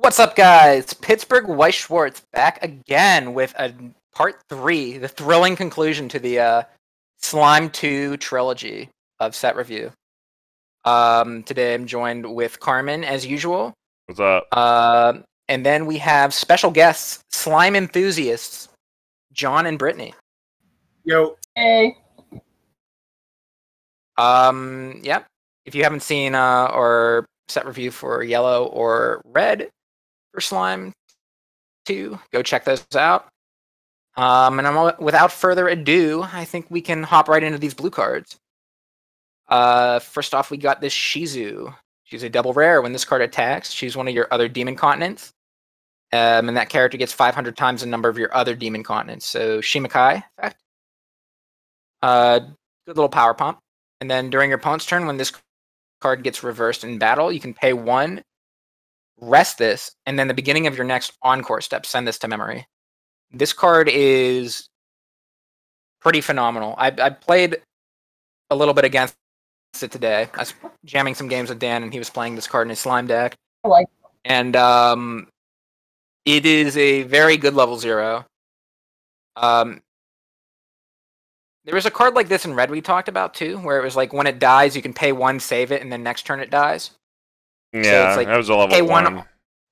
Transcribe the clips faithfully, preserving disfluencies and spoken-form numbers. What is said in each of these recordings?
What's up, guys? Pittsburgh Weiss Schwarz back again with a part three, the thrilling conclusion to the uh, Slime two trilogy of set review. Um, today I'm joined with Carmen, as usual. What's up? Uh, and then we have special guests, slime enthusiasts, John and Brittany. Yo. Hey. Um, yeah. If you haven't seen uh, our set review for Yellow or Red, for Slime two. Go check those out. Um, and I'm, without further ado, I think we can hop right into these blue cards. Uh, first off, we got this Shizu. She's a double rare. When this card attacks, she's one of your other Demon Continents. Um, and that character gets five hundred times the number of your other Demon Continents. So, Shimakai effect. Uh, good little power pump. And then during your opponent's turn, when this card gets reversed in battle, you can pay one, rest this, and then the beginning of your next encore step, send this to memory. This card is pretty phenomenal. I, I played a little bit against it today. I was jamming some games with Dan, and he was playing this card in his slime deck. I like it. And um, it is a very good level zero. Um, there was a card like this in Red we talked about, too, where it was like when it dies, you can pay one, save it, and then next turn it dies. Yeah, so like, that was a level pay one. one.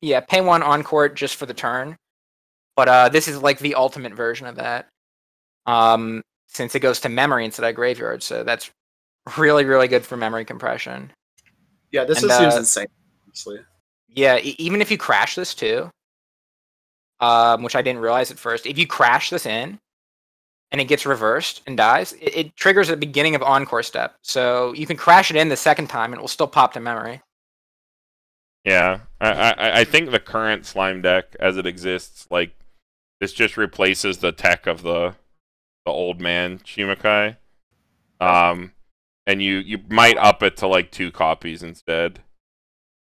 Yeah, pay one encore just for the turn. But uh, this is like the ultimate version of that, um, since it goes to memory instead of graveyard. So that's really, really good for memory compression. Yeah, this and, is, uh, seems insane, honestly. Yeah, e even if you crash this too, um, which I didn't realize at first, if you crash this in and it gets reversed and dies, it, it triggers at the beginning of encore step. So you can crash it in the second time and it will still pop to memory. Yeah, I, I, I think the current slime deck as it exists, like, this just replaces the tech of the the old man Shimakai, um, and you you might up it to like two copies instead.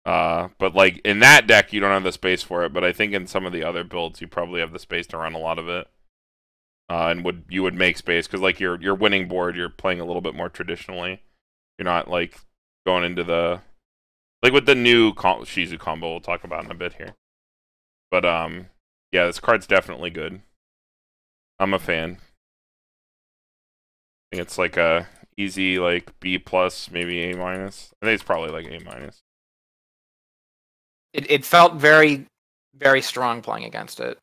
Uh, but like in that deck, you don't have the space for it. But I think in some of the other builds, you probably have the space to run a lot of it, uh, and would you would make space because like your your winning board, you're playing a little bit more traditionally. You're not like going into the Like with the new com Shizu combo we'll talk about in a bit here. But, um, yeah, this card's definitely good. I'm a fan. I think it's like a easy, like, B plus, maybe A minus. I think it's probably like A minus. It, it felt very, very strong playing against it.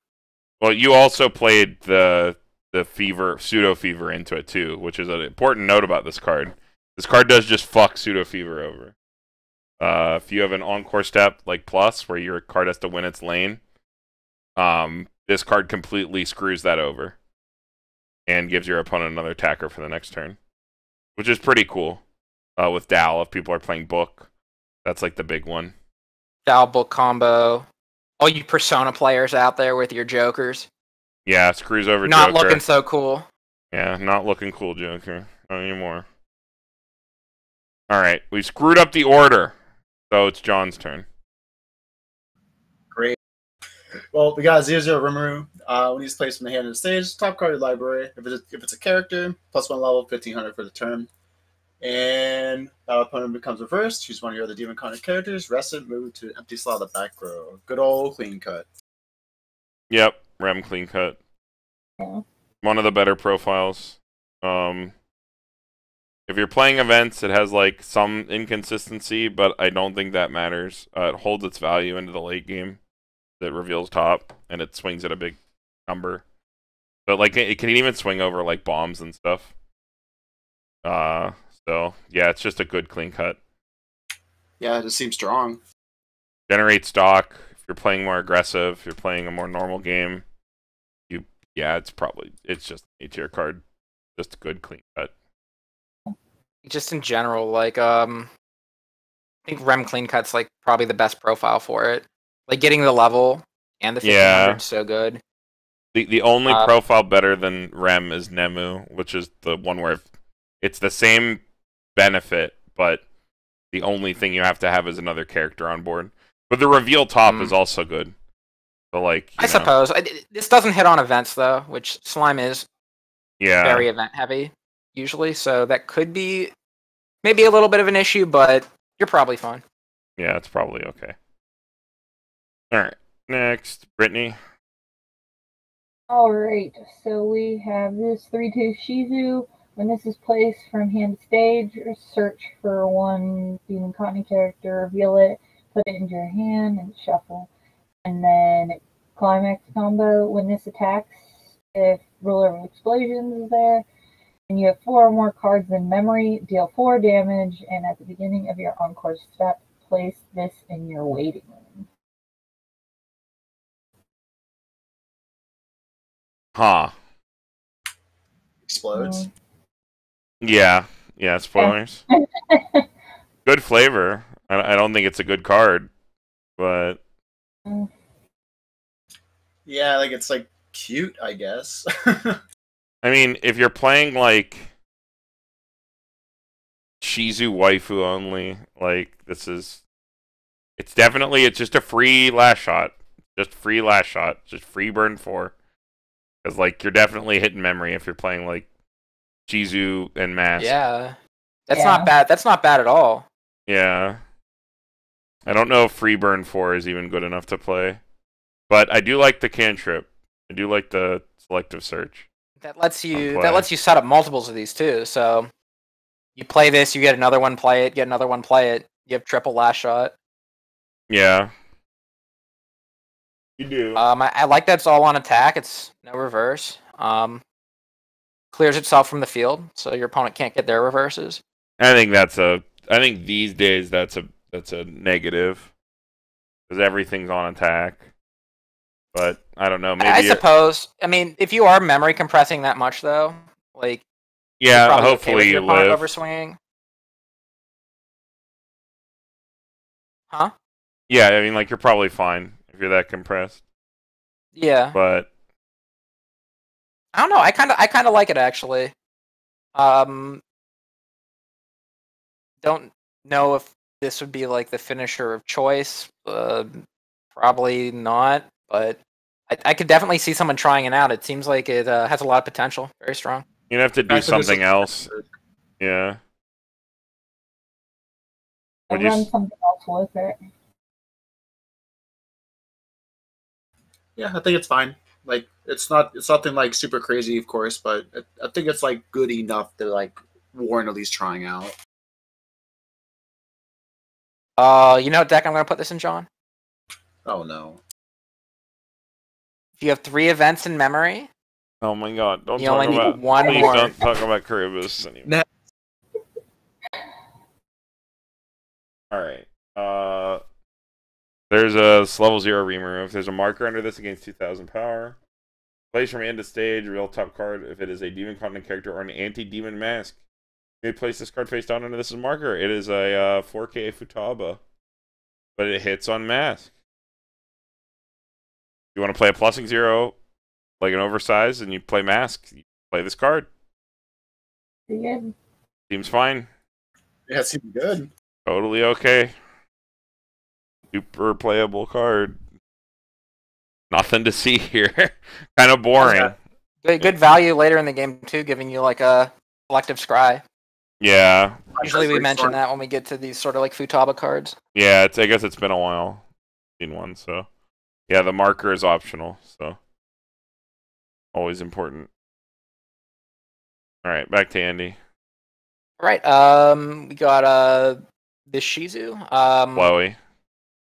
Well, you also played the, the fever, Pseudo Fever into it too, which is an important note about this card. This card does just fuck Pseudo Fever over. Uh, if you have an encore step like plus where your card has to win its lane, um, this card completely screws that over and gives your opponent another attacker for the next turn, which is pretty cool. Uh, with Dow, if people are playing book, that's like the big one. Dow book combo. All you Persona players out there with your Jokers. Yeah, screws over not Joker. Not looking so cool. Yeah, not looking cool, Joker. Not anymore. All right, we've screwed up the order. So it's John's turn. Great. Well, we got zero zero Rimuru. Uh, when he's placed from the hand of the stage, top card of your library. If it's, a, if it's a character, plus one level, fifteen hundred for the turn. And that opponent becomes reversed. Choose one of your other Demon Continent characters. Rest it, move to an empty slot of the back row. Good old clean cut. Yep, Rem clean cut. Yeah. One of the better profiles. Um... If you're playing events, it has like some inconsistency, but I don't think that matters. Uh, it holds its value into the late game. That reveals top, and it swings at a big number. But like it can even swing over like bombs and stuff. Uh, so yeah, it's just a good clean cut. Yeah, it just seems strong. Generate stock. If you're playing more aggressive, if you're playing a more normal game, you yeah, it's probably it's just an A tier card. Just a good clean cut. Just in general, like, um, I think Rem clean cut's like probably the best profile for it. Like getting the level and the fifteen hundred yeah. is so good. The the only uh, profile better than Rem is Nemu, which is the one where it's the same benefit, but the only thing you have to have is another character on board. But the reveal top mm. is also good. But like, I know. suppose I, this doesn't hit on events though, which slime is yeah very event heavy. Usually, so that could be maybe a little bit of an issue, but you're probably fine. Yeah, it's probably okay. Alright, next, Brittany. Alright, so we have this three two Shizu. When this is placed from hand to stage, search for one Demon Continent character, reveal it, put it into your hand, and shuffle. And then climax combo, when this attacks, if Ruler of Explosions is there, and you have four or more cards in memory, deal four damage, and at the beginning of your encore step, place this in your waiting room. Huh. Explodes? Um, yeah. Yeah, spoilers. Good flavor. I don't think it's a good card, but... Yeah, like, it's, like, cute, I guess. I mean, if you're playing, like, Shizu waifu only, like, this is... It's definitely, it's just a free last shot. Just free last shot. Just free burn four. Because, like, you're definitely hitting memory if you're playing, like, Shizu and Mask. Yeah. That's yeah. not bad. That's not bad at all. Yeah. I don't know if free burn four is even good enough to play. But I do like the cantrip. I do like the selective search. That lets you that lets you set up multiples of these too. So you play this, you get another one, play it, get another one, play it. You have triple last shot. Yeah. You do. Um I, I like that it's all on attack, it's no reverse. Um clears itself from the field, so your opponent can't get their reverses. I think that's a I think these days that's a that's a negative because everything's on attack. But I don't know. Maybe I suppose. It... I mean, if you are memory compressing that much, though, like yeah, hopefully okay you live. Overswinging. Huh? Yeah, I mean, like you're probably fine if you're that compressed. Yeah. But I don't know. I kind of, I kind of like it actually. Um. Don't know if this would be like the finisher of choice. Uh, probably not, but I, I could definitely see someone trying it out. It seems like it uh, has a lot of potential. Very strong. You'd have to do something else. Yeah. I'll run you... something else with it. Yeah, I think it's fine. Like it's not, it's nothing like super crazy, of course, but it, I think it's like good enough to like warrant at least trying out. Uh, you know what deck I'm going to put this in, John? Oh, no. If you have three events in memory... Oh, my God. Don't you talk only about... need one please more. Don't talk about Curibus anymore. No. Alright. Uh, there's a level zero Rimuru. If there's a marker under this against two thousand power, place from end to stage, real top card. If it is a Demon Continent character or an anti-demon mask, they place this card face down under this marker. It is a uh, four K Futaba, but it hits on Mask. You want to play a plusing zero, like an oversized, and you play Mask. You play this card. Yeah. Seems fine. Yeah, seems good. Totally okay. Super playable card. Nothing to see here. Kind of boring. Yeah. Good value later in the game too, giving you like a selective scry. Yeah. Usually we mention that when we get to these sort of like Futaba cards. Yeah, it's, I guess it's been a while. Seen one, so. Yeah, the marker is optional, so. Always important. Alright, back to Andy. Alright, um, we got, uh, this Shizu. Um, Chloe.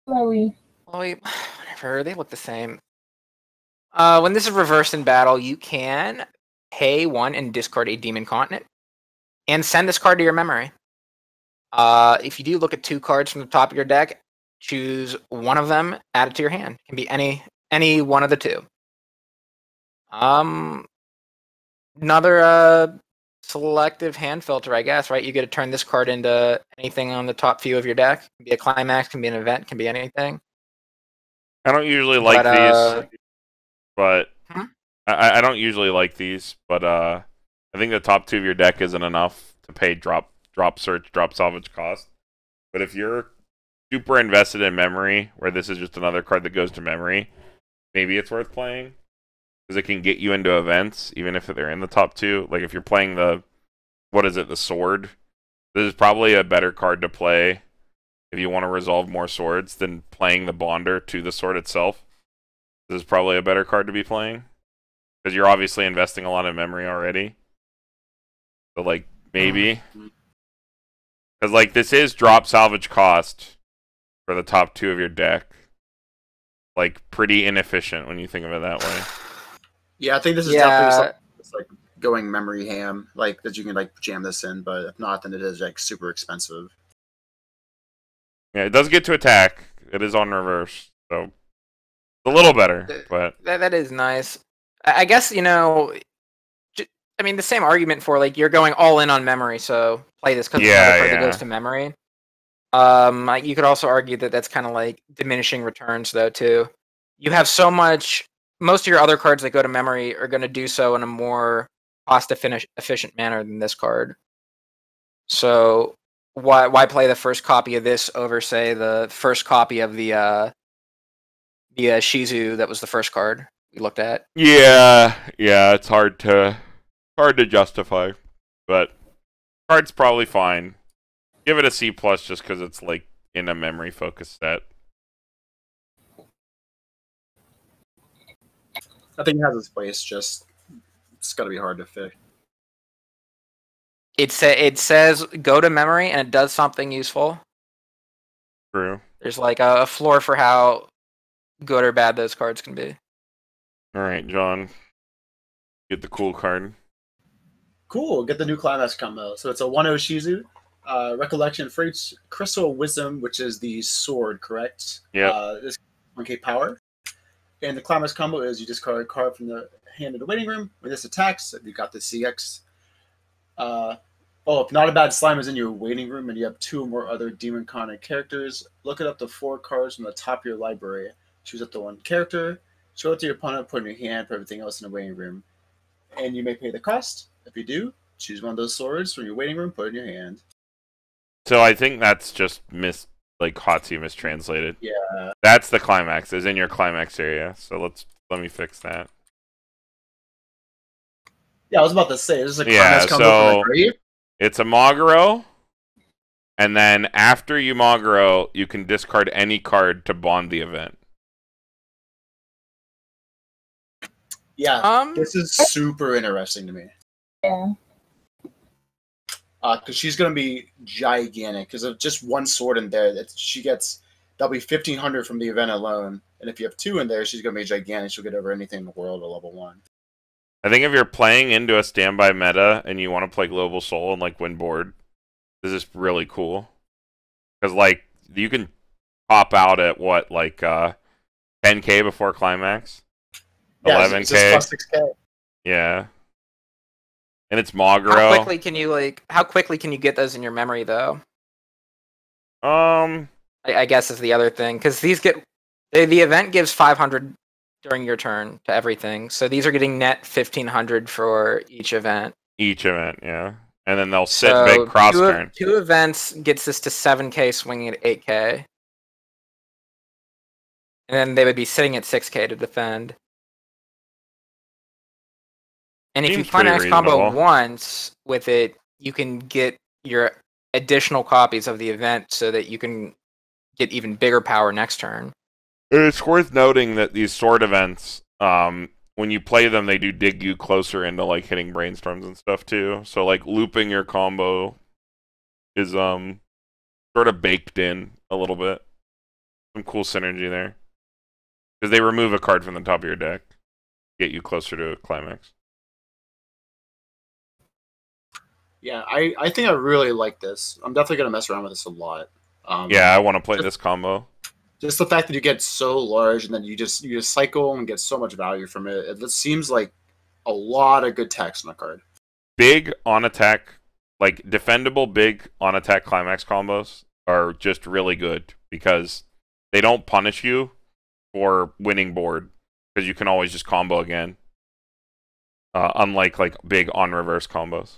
Chloe. Chloe, whatever, they look the same. Uh, when this is reversed in battle, you can pay one and discard a Demon Continent. And send this card to your memory. Uh, if you do, look at two cards from the top of your deck. Choose one of them. Add it to your hand. It can be any any one of the two. Um, another uh, selective hand filter, I guess. Right? You get to turn this card into anything on the top few of your deck. It can be a climax. Can be an event. Can be anything. I don't usually like but, uh, these, but hmm? I, I don't usually like these, but uh. I think the top two of your deck isn't enough to pay drop, drop search, drop salvage cost. But if you're super invested in memory, where this is just another card that goes to memory, maybe it's worth playing. Because it can get you into events, even if they're in the top two. Like if you're playing the, what is it, the sword? This is probably a better card to play if you want to resolve more swords than playing the bonder to the sword itself. This is probably a better card to be playing, because you're obviously investing a lot of memory already. So, like, maybe. Because, like, this is drop salvage cost for the top two of your deck. Like, pretty inefficient when you think of it that way. Yeah, I think this is yeah. definitely something that's, like, going memory ham. Like, that you can, like, jam this in, but if not, then it is, like, super expensive. Yeah, it does get to attack. It is on reverse, so a little better. But that, that is nice. I guess, you know, I mean, the same argument for, like, you're going all in on memory, so play this because yeah, the card yeah. that goes to memory. Um, like, you could also argue that that's kind of like diminishing returns, though, too. You have so much, most of your other cards that go to memory are going to do so in a more cost-efficient manner than this card. So why why play the first copy of this over, say, the first copy of the uh, the uh, Shizu that was the first card we looked at? Yeah, yeah, it's hard to hard to justify, but card's probably fine. Give it a C plus just because it's like in a memory focused set. I think it has its place. Just it's got to be hard to fit. It say it says go to memory and it does something useful. True. There's like a, a floor for how good or bad those cards can be. All right, John, get the cool card. Cool. Get the new Climax combo. So it's a one oh Shizu. Uh, recollection for each Crystal Wisdom, which is the sword, correct? Yeah. Uh, this one K power. And the climax combo is you discard a card from the hand of the waiting room. When this attacks, you've got the C X. Uh, oh, if Not a Bad Slime is in your waiting room and you have two or more other Demon Continent characters, look it up to four cards from the top of your library. Choose up to one character, show it to your opponent, put it in your hand for everything else in the waiting room. And you may pay the cost. If you do, choose one of those swords from your waiting room, put it in your hand. So I think that's just mis like H O T C mistranslated. Yeah. That's the climax. Is in your climax area. So let's let me fix that. Yeah, I was about to say this is a climax yeah, combo so for the grave. It's a Maguro, and then after you Maguro, you can discard any card to bond the event. Yeah. Um, this is super interesting to me. Yeah. Because uh, she's going to be gigantic. Because of just one sword in there, that she gets, that'll be fifteen hundred from the event alone. And if you have two in there, she's going to be gigantic. She'll get over anything in the world at level one. I think if you're playing into a standby meta and you want to play Global Soul and like win board, this is really cool. Because like you can pop out at what, like uh, ten K before climax, yeah, eleven K, it's just plus six K. Yeah. And it's Maguro. How quickly can you like? How quickly can you get those in your memory, though? Um, I, I guess is the other thing, because these get they, the event gives five hundred during your turn to everything, so these are getting net fifteen hundred for each event. Each event, yeah, and then they'll sit so big cross two, turn. Two events gets this to seven K, swinging at eight K, and then they would be sitting at six K to defend. And if Seems you climax combo once with it, you can get your additional copies of the event so that you can get even bigger power next turn. It's worth noting that these sword events, um, when you play them, they do dig you closer into like hitting brainstorms and stuff too. So like looping your combo is um sort of baked in a little bit. Some cool synergy there. Because they remove a card from the top of your deck, get you closer to a climax. Yeah, I, I think I really like this. I'm definitely going to mess around with this a lot. Um, yeah, I want to play just, this combo. Just the fact that you get so large and then you just you just cycle and get so much value from it. It, it seems like a lot of good tax on a card. Big on-attack, like defendable big on-attack climax combos are just really good because they don't punish you for winning board because you can always just combo again, uh, unlike like big on-reverse combos.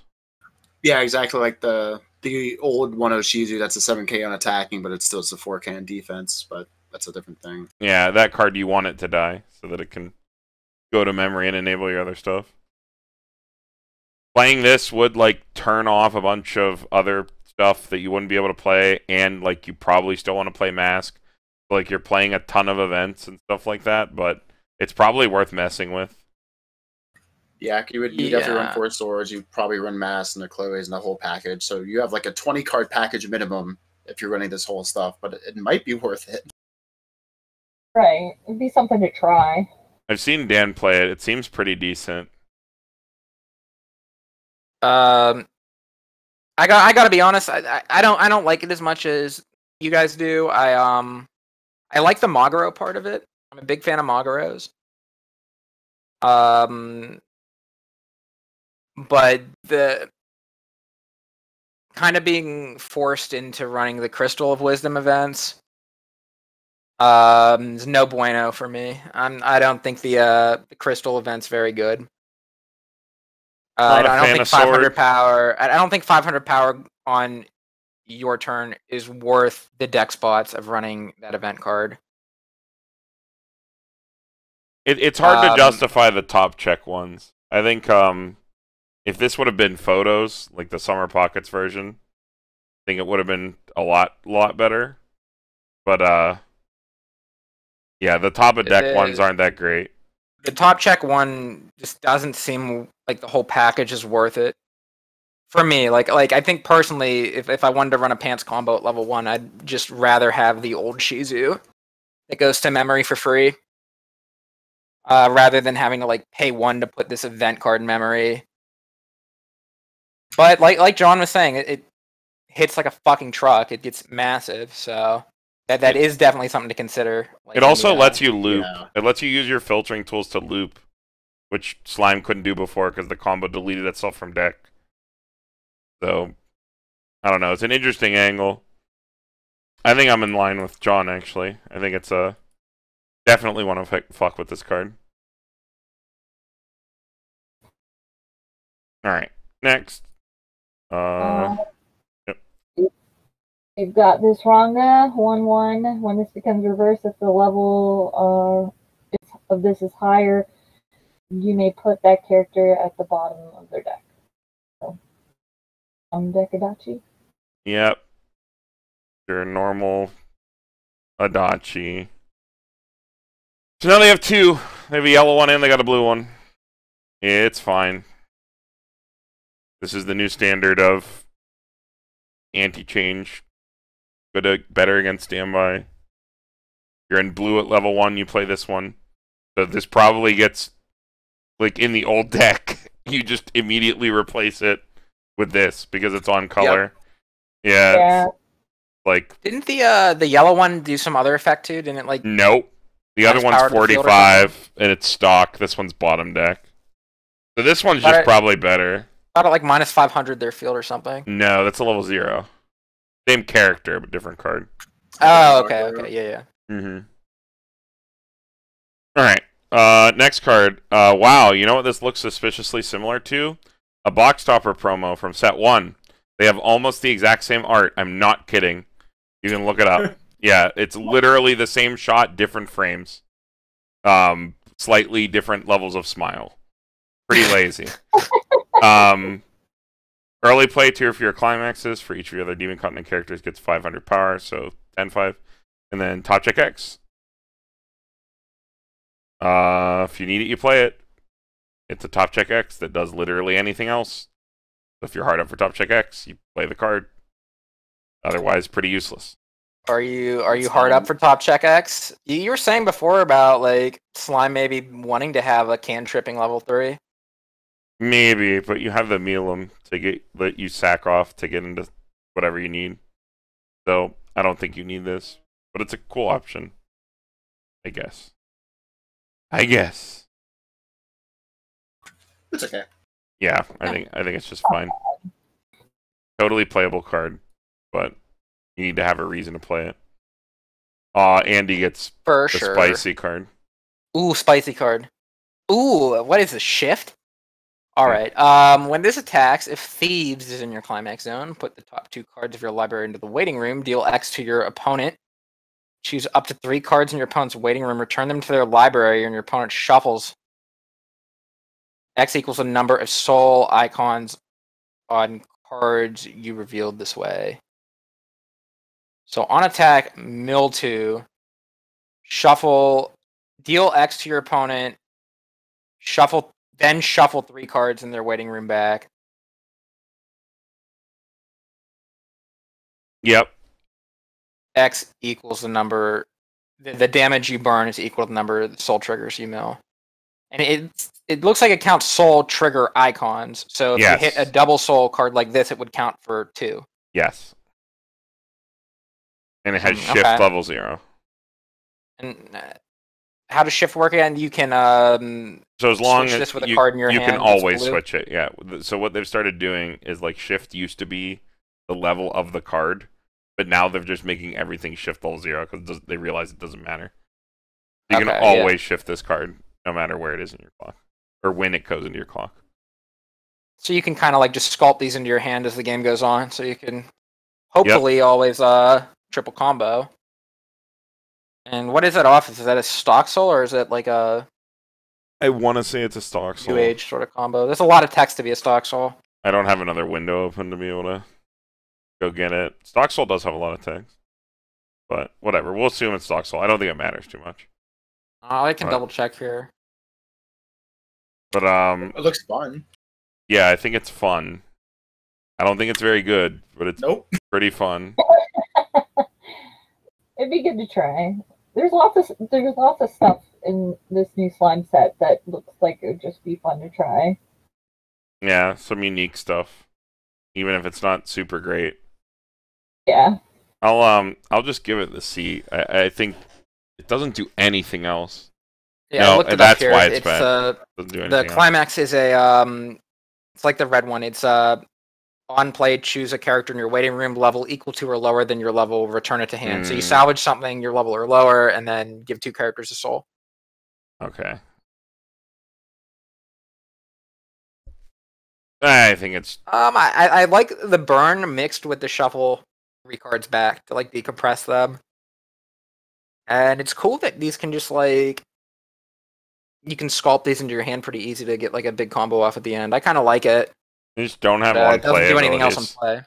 Yeah, exactly. Like the the old one oh Shizu, that's a seven K on attacking, but it's still it's a four K on defense, but that's a different thing. Yeah, that card you want it to die so that it can go to memory and enable your other stuff. Playing this would like turn off a bunch of other stuff that you wouldn't be able to play, and like you probably still want to play Mask. Like you're playing a ton of events and stuff like that, but it's probably worth messing with. Yeah, you would. You'd yeah. have to run four swords. You'd probably run Mask and the Chloe's and the whole package. So you have like a twenty card package minimum if you're running this whole stuff, but it might be worth it. Right, it'd be something to try. I've seen Dan play it. It seems pretty decent. Um, I got. I gotta be honest. I, I I don't. I don't like it as much as you guys do. I um, I like the Maguro part of it. I'm a big fan of Maguros. Um, but the kind of being forced into running the Crystal of Wisdom events. Um, it's no bueno for me. I'm. I don't think the uh the Crystal event's very good. Uh, I don't think five hundred power. I don't think five hundred power on your turn is worth the deck spots of running that event card. It, it's hard um, to justify the top check ones. I think um, if this would have been photos, like the Summer Pockets version, I think it would have been a lot, lot better. But uh, yeah, the top of deck it, ones aren't that great. The top check one just doesn't seem like the whole package is worth it for me. Like, like I think personally, if if I wanted to run a pants combo at level one, I'd just rather have the old Shizu that goes to memory for free, uh, rather than having to like pay one to put this event card in memory. But like like John was saying, it, it hits like a fucking truck. It gets massive, so. That that is definitely something to consider. Like, it also lets you loop. Yeah. It lets you use your filtering tools to loop, which Slime couldn't do before because the combo deleted itself from deck. So, I don't know. It's an interesting angle. I think I'm in line with John, actually. I think it's a... Definitely want to fuck with this card. Alright, next. Uh... uh. We've got this Ranga one one. When this becomes reversed, if the level uh, of this is higher, you may put that character at the bottom of their deck. So, um, deck Adachi. Yep, your normal Adachi. So now they have two. They have a yellow one and they got a blue one. It's fine. This is the new standard of anti-change. Good, better against standby. You're in blue at level one, you play this one. So this probably gets, like, in the old deck, you just immediately replace it with this, because it's on color. Yep. Yeah. yeah. Like... Didn't the uh, the yellow one do some other effect, too? Didn't it, like... Nope. The other one's forty-five, and it's stock. This one's bottom deck. So this one's just probably better. I thought it, like, minus five hundred their field or something. No, that's a level zero. Same character, but different card. Oh, okay, okay, yeah, yeah. Mm-hmm. Alright, uh, next card. Uh, wow, you know what this looks suspiciously similar to? A Box Topper promo from set one. They have almost the exact same art. I'm not kidding. You can look it up. Yeah, it's literally the same shot, different frames. Um, slightly different levels of smile. Pretty lazy. um... Early play tier for your climaxes for each of your other Demon Continent characters gets five hundred power, so ten five. And then Top Check X. Uh, if you need it, you play it. It's a Top Check X that does literally anything else. So if you're hard up for Top Check X, you play the card. Otherwise, pretty useless. Are you are you hard up for Top Check X? You were saying before about like Slime maybe wanting to have a cantripping level three. Maybe, but you have the Melum to get that you sack off to get into whatever you need. So I don't think you need this, but it's a cool option, I guess. I guess it's okay. Yeah, I think I think it's just fine. Totally playable card, but you need to have a reason to play it. Ah, uh, Andy gets For the sure. spicy card. Ooh, spicy card. Ooh, what is the shift? Alright, um, when this attacks, if Thieves is in your climax zone, put the top two cards of your library into the waiting room, deal X to your opponent, choose up to three cards in your opponent's waiting room, return them to their library, and your opponent shuffles. X equals the number of soul icons on cards you revealed this way. So on attack, mill two, shuffle, deal X to your opponent, shuffle, then shuffle three cards in their waiting room back. Yep. X equals the number, the, the damage you burn is equal to the number of soul triggers you mill. And it it looks like it counts soul trigger icons. So if yes. you hit a double soul card like this, it would count for two. Yes. And it has shift okay. level zero. And uh, how does shift work again? You can um, so as long switch as this with you, a card in your you hand. You can always switch it, yeah. So what they've started doing is, like, shift used to be the level of the card, but now they're just making everything shift level zero because they realize it doesn't matter. You okay, can always yeah. shift this card. No matter where it is in your clock. Or when it goes into your clock. So you can kind of like just sculpt these into your hand as the game goes on. So you can hopefully yep. always uh, triple combo. And what is that office? Is that a stock soul or is it like a... I want to say it's a stock soul. two H sort of combo. There's a lot of text to be a stock soul. I don't have another window open to be able to go get it. Stock soul does have a lot of text. But whatever. We'll assume it's stock soul. I don't think it matters too much. Uh, I can but, double check here. But, um... it looks fun. Yeah, I think it's fun. I don't think it's very good, but it's nope. pretty fun. It'd be good to try. There's lots of there's lots of stuff in this new slime set that looks like it would just be fun to try. Yeah, some unique stuff. Even if it's not super great. Yeah. I'll, um, I'll just give it the C. I, I think... It doesn't do anything else. Yeah, no, I looked it that's up here. Why it's, it's bad. Uh, it do the climax else. Is a um, it's like the red one. It's uh, on play, choose a character in your waiting room level equal to or lower than your level, return it to hand. Mm. So you salvage something your level or lower, and then give two characters a soul. Okay. I think it's. Um, I I like the burn mixed with the shuffle three cards back to like decompress them. And it's cool that these can just, like, you can sculpt these into your hand pretty easy to get, like, a big combo off at the end. I kind of like it. You just don't have uh, on-play abilities. It doesn't do anything else on play.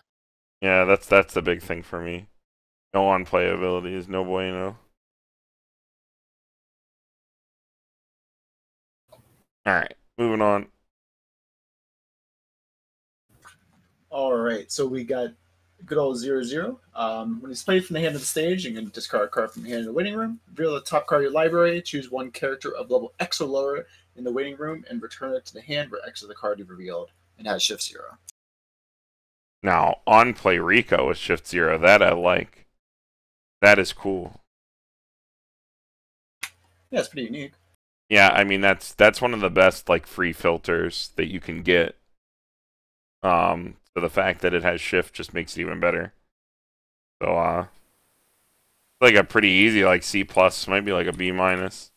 Yeah, that's that's the big thing for me. No on-play abilities, no bueno. Alright, moving on. Alright, so we got... good old zero zero. Um, when it's played from the hand of the stage, you can discard a card from the hand of the waiting room. Reveal the top card of your library. Choose one character of level X or lower in the waiting room and return it to the hand where X is the card you revealed and has shift zero. Now on play Rico with shift zero. That I like. That is cool. Yeah, it's pretty unique. Yeah, I mean that's that's one of the best like free filters that you can get. Um. So the fact that it has shift just makes it even better. So, uh... like a pretty easy, like, C+, plus might be like a B-. minus.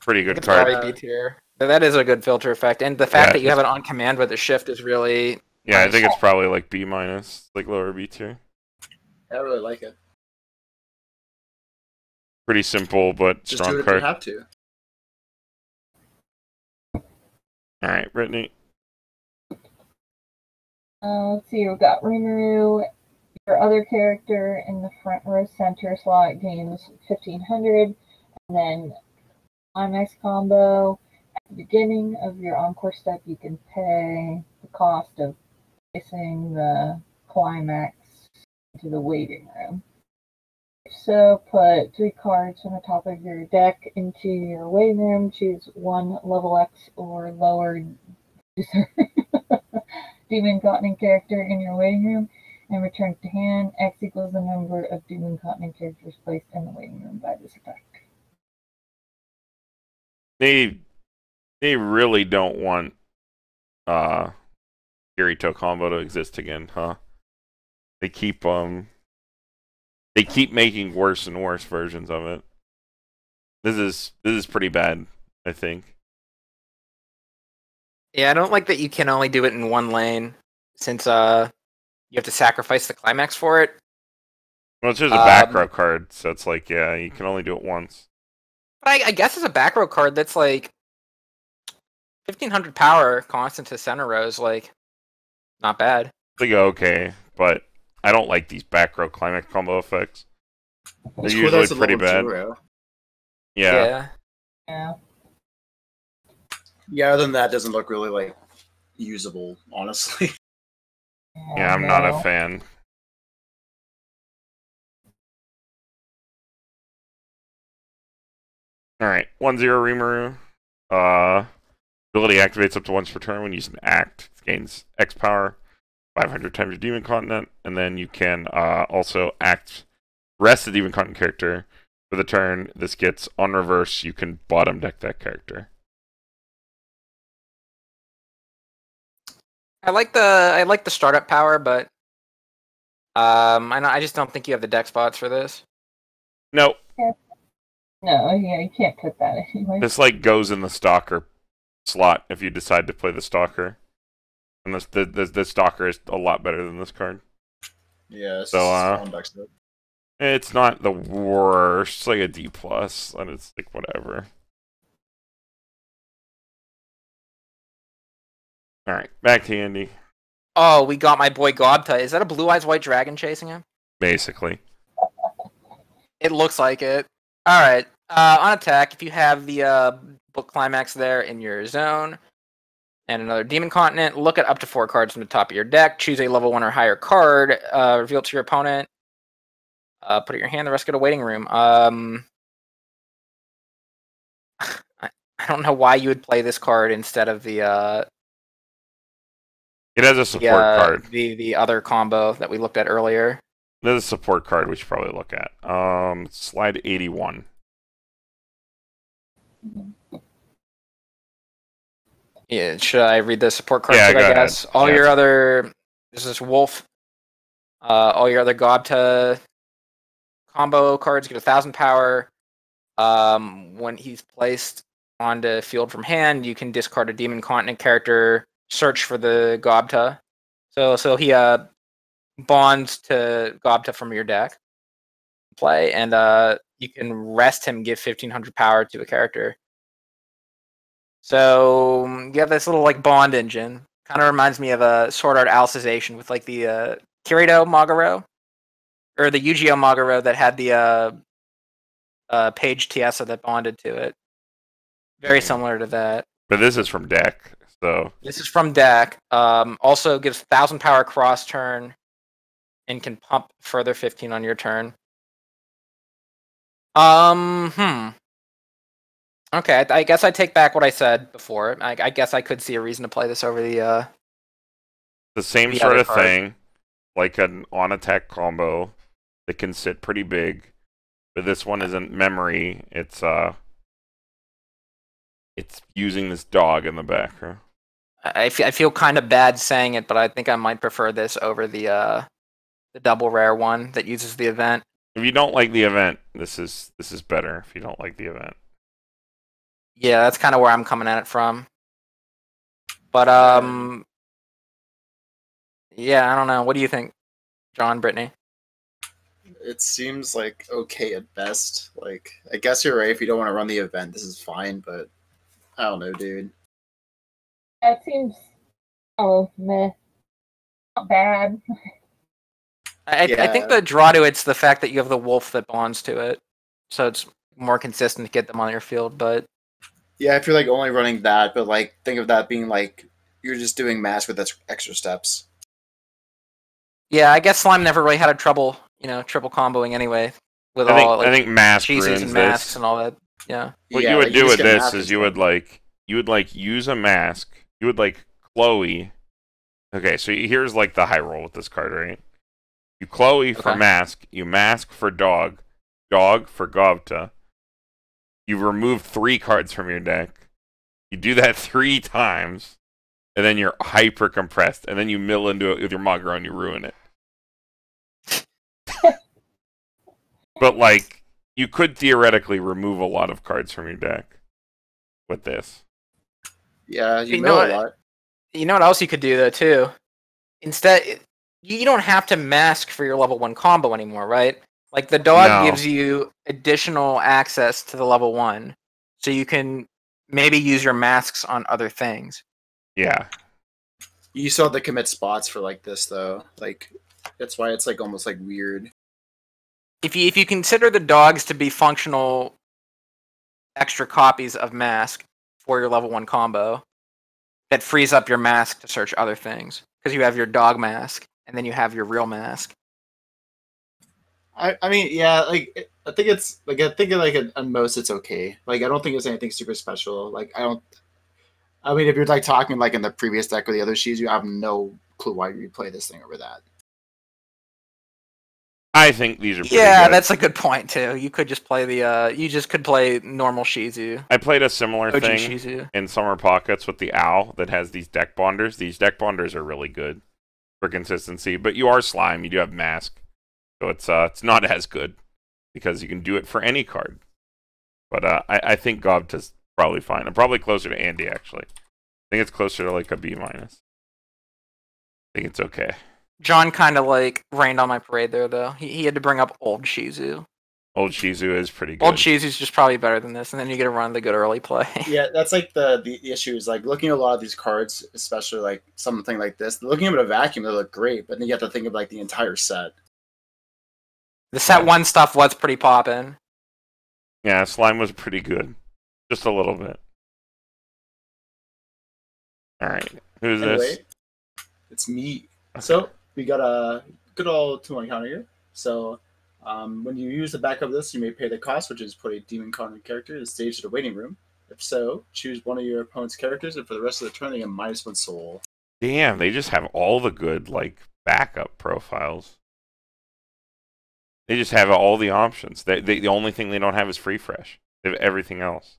Pretty good card. Probably B tier. That is a good filter effect, and the fact yeah, that you have it on command with a shift is really... Yeah, nice. I think it's probably like B-, minus, like lower B tier. I really like it. Pretty simple, but just strong do it card. Just you have to. Alright, Brittany. Uh, let's see, we've got Rimuru, your other character in the front row center slot gains fifteen hundred, and then climax combo. At the beginning of your encore step, you can pay the cost of placing the climax into the waiting room. So put three cards from the top of your deck into your waiting room, choose one level X or lower user. Demon Continent character in your waiting room and return to hand. X equals the number of Demon Continent characters placed in the waiting room by this effect. They they really don't want uh Kirito combo to exist again, huh? They keep um they keep making worse and worse versions of it. This is this is pretty bad, I think. Yeah, I don't like that you can only do it in one lane, since uh, you have to sacrifice the climax for it. Well, it's just a back um, row card, so it's like, yeah, you can only do it once. But I, I guess it's a back row card that's like fifteen hundred power constant to center rows, like, not bad. they're okay, but I don't like these back row climate combo effects. They're it's usually cool, pretty bad. Yeah. yeah. Yeah. Yeah, other than that, it doesn't look really, like, usable, honestly. Yeah, I'm not a fan. Alright, one zero Rimuru. Uh, ability activates up to once per turn when you use an act. It gains X power, five hundred times your Demon Continent, and then you can uh, also act, rest the Demon Continent character for the turn. This gets on reverse, you can bottom deck that character. I like the I like the startup power, but um, I I just don't think you have the deck spots for this. No. Nope. No, yeah, you can't put that anywhere. This, like, goes in the Stalker slot if you decide to play the Stalker. And this, the, the, the Stalker is a lot better than this card. Yeah, it's so, uh, it's not the worst. It's like a D plus, and it's, like, whatever. Alright, back to Andy. Oh, we got my boy Gobta. Is that a blue-eyes white dragon chasing him? Basically. It looks like it. Alright, uh, on attack, if you have the uh, Book Climax there in your zone, and another Demon Continent, look at up to four cards from the top of your deck, choose a level one or higher card, uh, reveal it to your opponent, uh, put it in your hand, the rest go to Waiting Room. Um, I, I don't know why you would play this card instead of the... Uh, it has a support the, uh, card. The, the other combo that we looked at earlier. There's a support card we should probably look at. Um, slide eighty-one. Yeah, should I read the support card? Yeah, I guess ahead. all yeah. your other this is Wolf. Uh, all your other Gobta combo cards get a thousand power. Um, when he's placed onto field from hand, you can discard a Demon Continent character. Search for the Gobta. So, so he uh. bonds to Gobta from your deck play, and uh, you can rest him, give fifteen hundred power to a character. So you have this little like bond engine. Kind of reminds me of a Sword Art Alicization with like the uh, Kirito Maguro, or the Yu-Gi-Oh Maguro that had the uh, uh, Page Tiesa that bonded to it. Very similar to that. But this is from deck, so... This is from deck. Um, also gives one thousand power cross turn, and can pump further fifteen on your turn. Um, hmm. Okay, I, I guess I take back what I said before. I, I guess I could see a reason to play this over the... Uh, the same the sort of card. thing, like an on-attack combo that can sit pretty big, but this one isn't memory, it's uh, it's using this dog in the back. Huh? I, I feel kind of bad saying it, but I think I might prefer this over the... Uh, The double rare one that uses the event. If you don't like the event, this is this is better. If you don't like the event, yeah, that's kind of where I'm coming at it from. But um, yeah, I don't know. What do you think, John, Brittany? It seems like okay at best. Like I guess you're right. If you don't want to run the event, this is fine. But I don't know, dude. It seems oh meh, not bad. I, yeah. I think the draw to it's the fact that you have the wolf that bonds to it, so it's more consistent to get them on your field. But yeah, if you're like only running that, but like think of that being like you're just doing mask with extra steps. Yeah, I guess slime never really had a trouble, you know, triple comboing anyway. With I think, all like, I think mask cheeses and masks this. and all that. Yeah. What yeah, you would like, do you with this is you would like you would like use a mask. You would like Chloe. Okay, so here's like the high roll with this card, right? You Chloe okay. for mask, you mask for dog, dog for Gobta. You remove three cards from your deck. You do that three times, and then you're hyper compressed, and then you mill into it with your Maguro and you ruin it. But like, you could theoretically remove a lot of cards from your deck with this. Yeah, you, you know, know a lot. You know what else you could do though too? Instead. It, You don't have to mask for your level one combo anymore, right? Like, the dog no. gives you additional access to the level one, so you can maybe use your masks on other things. Yeah. You still have to commit spots for like this though. Like that's why it's like almost like weird. If you if you consider the dogs to be functional extra copies of Mask for your level one combo, that frees up your Mask to search other things. Because you have your dog Mask and then you have your real Mask. I I mean, yeah, like I think it's like I think like at, at most it's okay. Like I don't think it's anything super special. Like I don't I mean, if you're like talking like in the previous deck or the other Shizu, I have no clue why you play this thing over that. I think these are pretty yeah, good. That's a good point too. You could just play the uh, you just could play normal Shizu. I played a similar O G thing Shizu. In Summer Pockets with the owl that has these deck bonders. These deck bonders are really good for consistency, but you are slime. You do have Mask, so it's uh, it's not as good because you can do it for any card. But uh, I I think Gobta's probably fine. I'm probably closer to Andy, actually. I think it's closer to, like, a B minus. I think it's okay. John kind of, like, rained on my parade there, though. He, he had to bring up old Shizu. Old Shizu is pretty good. Old Shizu's just probably better than this, and then you get to run the good early play. Yeah, that's, like, the, the issue is, like, looking at a lot of these cards, especially, like, something like this, looking at them in a vacuum, they look great, but then you have to think of, like, the entire set. The set yeah. one stuff was pretty poppin'. Yeah, Slime was pretty good. Just a little bit. Alright. Who's anyway, this? It's me. Okay. So, we got a good old two one counter here. So, um, when you use the back of this, you may pay the cost, which is put a Demon Continent character to stage to the waiting room. If so, choose one of your opponent's characters, and for the rest of the turn, they get minus one soul. Damn, they just have all the good, like, backup profiles. They just have all the options. They, they, the only thing they don't have is Free Fresh. They have everything else.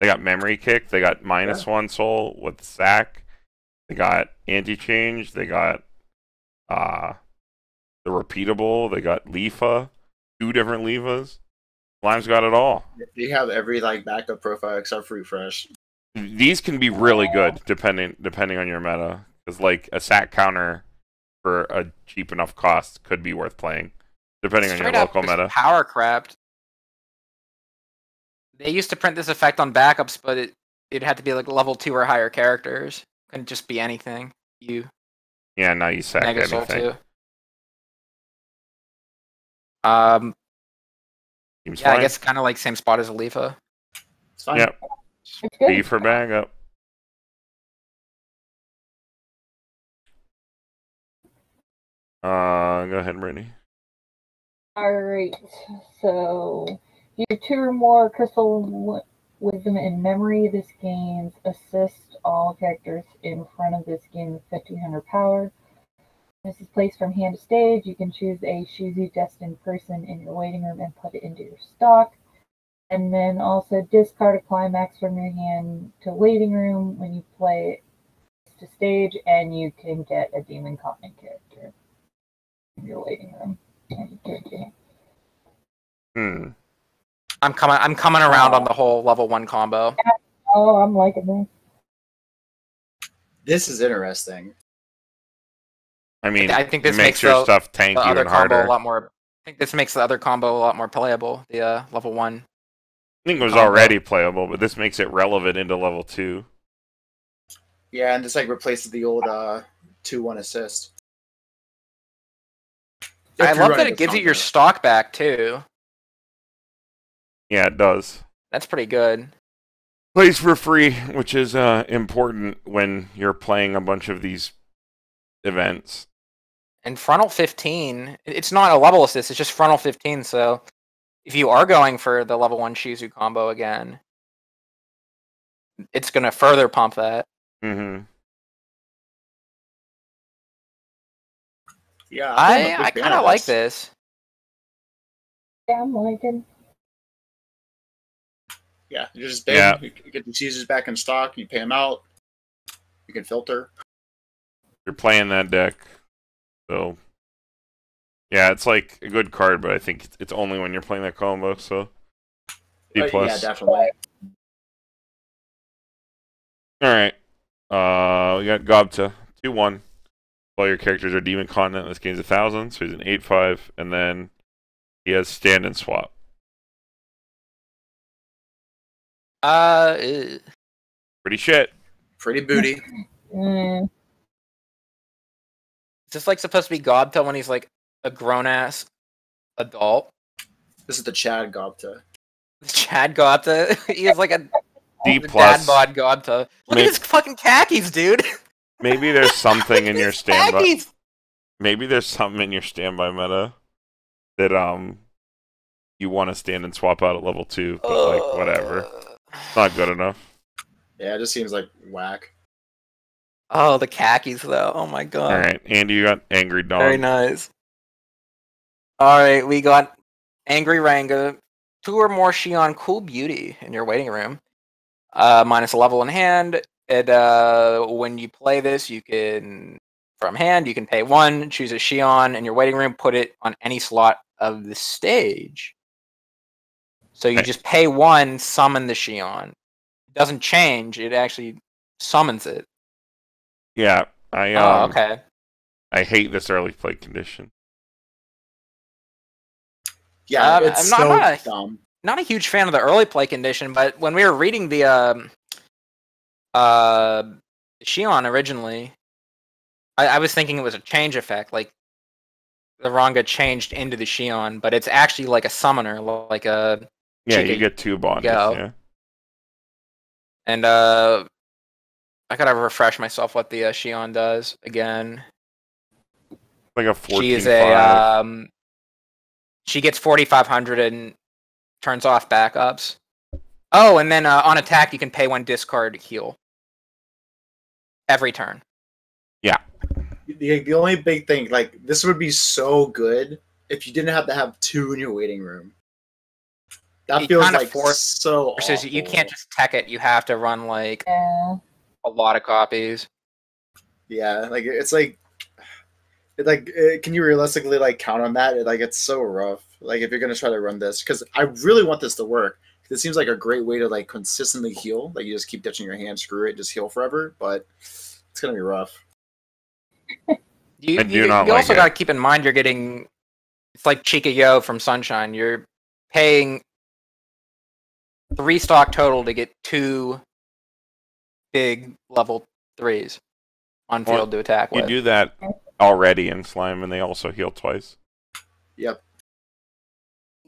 They got Memory Kick, they got minus yeah. one soul with Sack, they got Anti-Change, they got uh, the Repeatable, they got Leafa, two different Leafas. Slime's got it all. You have every like backup profile except for Refresh. These can be really good depending depending on your meta. Because like a Sack counter for a cheap enough cost could be worth playing. Depending Straight on your up, local meta. Power crapped. They used to print this effect on backups, but it, it'd have to be like level two or higher characters. Couldn't just be anything. You. Yeah, now you sack everything. Too. Um, Seems yeah, fine. I guess kind of like same spot as Alifa. It's fine. Yep. B for backup. Uh, go ahead, Brittany. Alright, so... Your two or more Crystal Wisdom and Memory. This gains assist all characters in front of this game fifteen hundred power. This is placed from hand to stage. You can choose a Shizu destined person in your waiting room and put it into your stock. And then also discard a climax from your hand to waiting room when you play it to stage, and you can get a Demon Continent character in your waiting room. Hmm. I'm coming. I'm coming around on the whole level one combo. Oh, I'm liking this. This is interesting. I mean, I think this makes, makes your the, stuff tank the even other harder. Combo a lot more. I think this makes the other combo a lot more playable. The uh, level one. I think it was combo. already playable, but this makes it relevant into level two. Yeah, and this like replaces the old uh, two one assist. If I love that it gives combo. you your stock back too. Yeah, it does. That's pretty good. Plays for free, which is uh, important when you're playing a bunch of these events. And Frontal fifteen, it's not a level assist, it's just Frontal fifteen, so if you are going for the level one Shizu combo again, it's going to further pump that. Mm-hmm. Yeah, I, I kind of like this. Yeah, I'm liking Yeah, you just bang, yeah. you get the Shizus back in stock, you pay them out, you can filter. You're playing that deck, so... Yeah, it's like a good card, but I think it's only when you're playing that combo, so... B plus. Uh, yeah, definitely. Alright. Uh, we got Gobta, two one. All your characters are Demon Continent, this gains one thousand, so he's an eight five, and then he has Stand and Swap. Uh, pretty shit. Pretty booty. Mm. Is this like supposed to be Gobta when he's like a grown ass adult? This is the Chad Gobta. Chad Gobta? He is like a D plus. Dad bod Gobta. Look maybe, at his fucking khakis, dude. Maybe there's something in your standby. Khakis. Maybe there's something in your standby meta that um you want to stand and swap out at level two, but uh, like whatever, it's not good enough. Yeah, it just seems like whack. Oh, the khakis though. Oh my god. All right, Andy, you got Angry Dog. Very nice. All right, we got Angry Ranga, two or more Shion Cool Beauty in your waiting room. Uh, minus a level in hand. And uh, when you play this, you can from hand you can pay one, choose a Shion in your waiting room, put it on any slot of the stage. So you nice. Just pay one, summon the Shion. It doesn't change; it actually summons it. Yeah, I. Um, oh, okay. I hate this early play condition. Yeah, um, it's I'm not, so I'm not, a, dumb. Not a huge fan of the early play condition, but when we were reading the um, uh, Shion originally, I, I was thinking it was a change effect, like the Ranga changed into the Shion, but it's actually like a summoner, like a yeah. You get two bonds. Yeah. And uh, I gotta refresh myself what the uh, Shion does again. Like a fourteen. She is a um. She gets forty-five hundred and turns off backups. Oh, and then uh, on attack, you can pay one, discard, heal. Every turn. Yeah. The, the only big thing, like, this would be so good if you didn't have to have two in your waiting room. That you feels kind of like forced, so versus awful. You can't just tech it. You have to run, like, yeah. a lot of copies. Yeah, like, it's like... It, like, it, can you realistically like count on that? It, like, it's so rough. Like, if you're gonna try to run this, because I really want this to work. This seems like a great way to like consistently heal. Like, you just keep ditching your hand, screw it, just heal forever. But it's gonna be rough. you you, do you, not you like also it. Gotta keep in mind you're getting. It's like Chikayo from Sunshine. You're paying three stock total to get two big level threes on field well, to attack with. You do that. Already in slime, and they also heal twice. Yep.